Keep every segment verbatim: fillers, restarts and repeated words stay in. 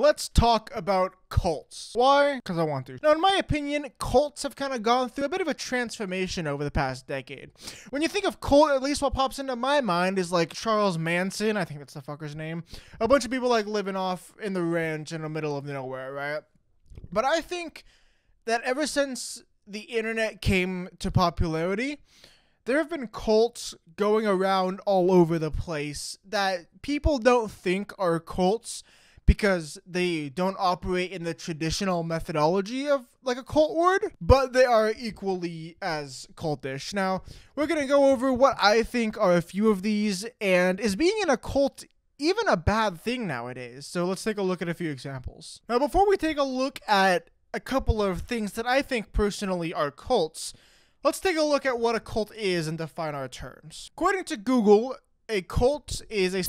let's talk about cults. Why? Because I want to. Now, in my opinion, cults have kind of gone through a bit of a transformation over the past decade. When you think of cult, at least what pops into my mind is like Charles Manson, I think that's the fucker's name, a bunch of people like living off in the ranch in the middle of nowhere, right? But I think that ever since the internet came to popularity, there have been cults going around all over the place that people don't think are cults because they don't operate in the traditional methodology of like a cult word, but they are equally as cultish. Now, we're going to go over what I think are a few of these, and is being in a cult even a bad thing nowadays? So let's take a look at a few examples. Now, before we take a look at a couple of things that I think personally are cults, let's take a look at what a cult is and define our terms. According to Google, a cult is a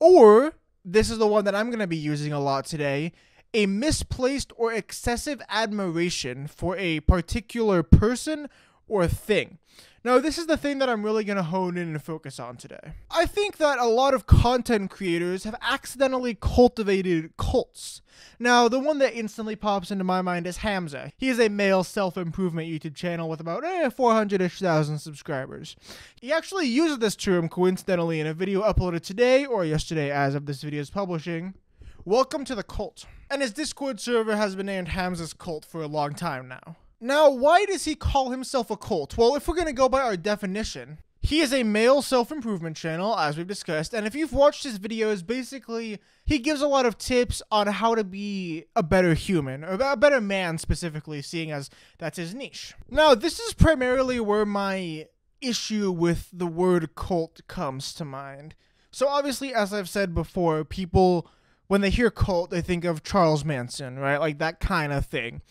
or, this is the one that I'm going to be using a lot today, a misplaced or excessive admiration for a particular person or thing. Now, this is the thing that I'm really going to hone in and focus on today. I think that a lot of content creators have accidentally cultivated cults. Now, the one that instantly pops into my mind is Hamza. He is a male self-improvement YouTube channel with about eh, four hundred-ish thousand subscribers. He actually uses this term coincidentally in a video uploaded today or yesterday as of this video's publishing. Welcome to the cult. And his Discord server has been named Hamza's Cult for a long time now. Now, why does he call himself a cult? Well, if we're going to go by our definition, he is a male self-improvement channel, as we've discussed, and if you've watched his videos, basically, he gives a lot of tips on how to be a better human, or a better man specifically, seeing as that's his niche. Now, this is primarily where my issue with the word cult comes to mind. So obviously, as I've said before, people, when they hear cult, they think of Charles Manson, right? Like that kind of thing.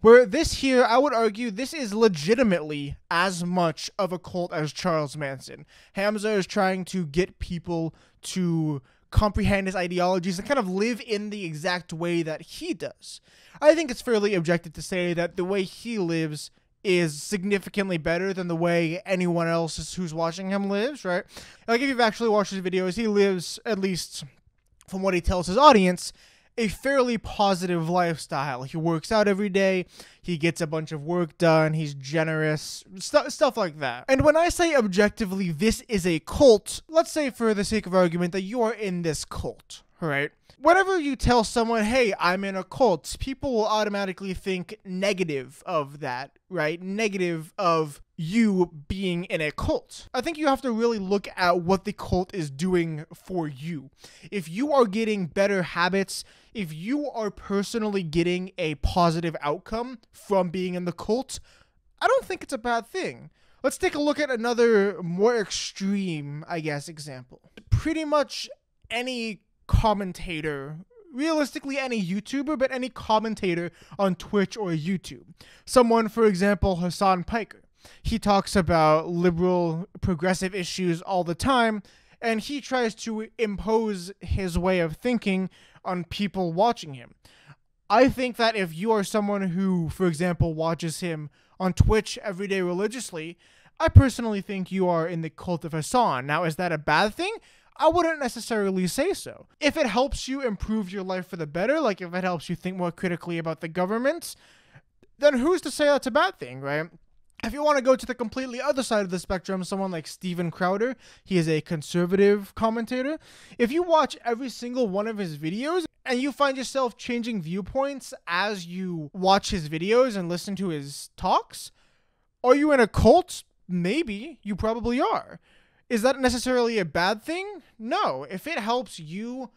Where this here, I would argue, this is legitimately as much of a cult as Charles Manson. Hamza is trying to get people to comprehend his ideologies and kind of live in the exact way that he does. I think it's fairly objective to say that the way he lives is significantly better than the way anyone else who's watching him lives, right? Like, if you've actually watched his videos, he lives, at least from what he tells his audience, a fairly positive lifestyle. He works out every day, he gets a bunch of work done, he's generous, st stuff like that. And when I say objectively this is a cult, let's say for the sake of argument that you are in this cult, right? Whenever you tell someone, hey, I'm in a cult, people will automatically think negative of that, right? Negative of you being in a cult. I think you have to really look at what the cult is doing for you. If you are getting better habits, if you are personally getting a positive outcome from being in the cult, I don't think it's a bad thing. Let's take a look at another more extreme, I guess, example. Pretty much any commentator, realistically any YouTuber, but any commentator on Twitch or YouTube. Someone, for example, Hasan Piker. He talks about liberal, progressive issues all the time, and he tries to impose his way of thinking on people watching him. I think that if you are someone who, for example, watches him on Twitch every day religiously, I personally think you are in the cult of Hasan. Now, is that a bad thing? I wouldn't necessarily say so. If it helps you improve your life for the better, like if it helps you think more critically about the government, then who's to say that's a bad thing, right? If you want to go to the completely other side of the spectrum, someone like Stephen Crowder, he is a conservative commentator. If you watch every single one of his videos and you find yourself changing viewpoints as you watch his videos and listen to his talks, are you in a cult? Maybe. You probably are. Is that necessarily a bad thing? No. If it helps you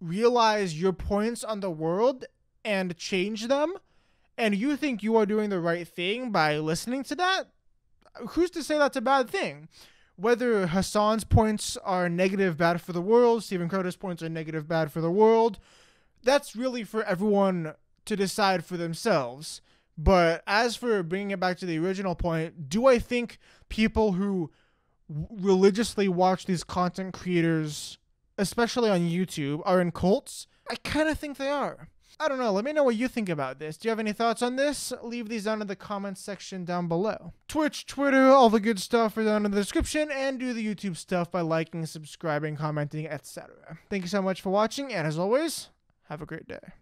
realize your points on the world and change them, and you think you are doing the right thing by listening to that, who's to say that's a bad thing? Whether Hasan's points are negative, bad for the world, Stephen Crowder's points are negative, bad for the world, that's really for everyone to decide for themselves. But as for bringing it back to the original point, do I think people who religiously watch these content creators, especially on YouTube, are in cults? I kind of think they are. I don't know. Let me know what you think about this. Do you have any thoughts on this? Leave these down in the comments section down below. Twitch, Twitter, all the good stuff are down in the description, and do the YouTube stuff by liking, subscribing, commenting, et cetera. Thank you so much for watching, and as always, have a great day.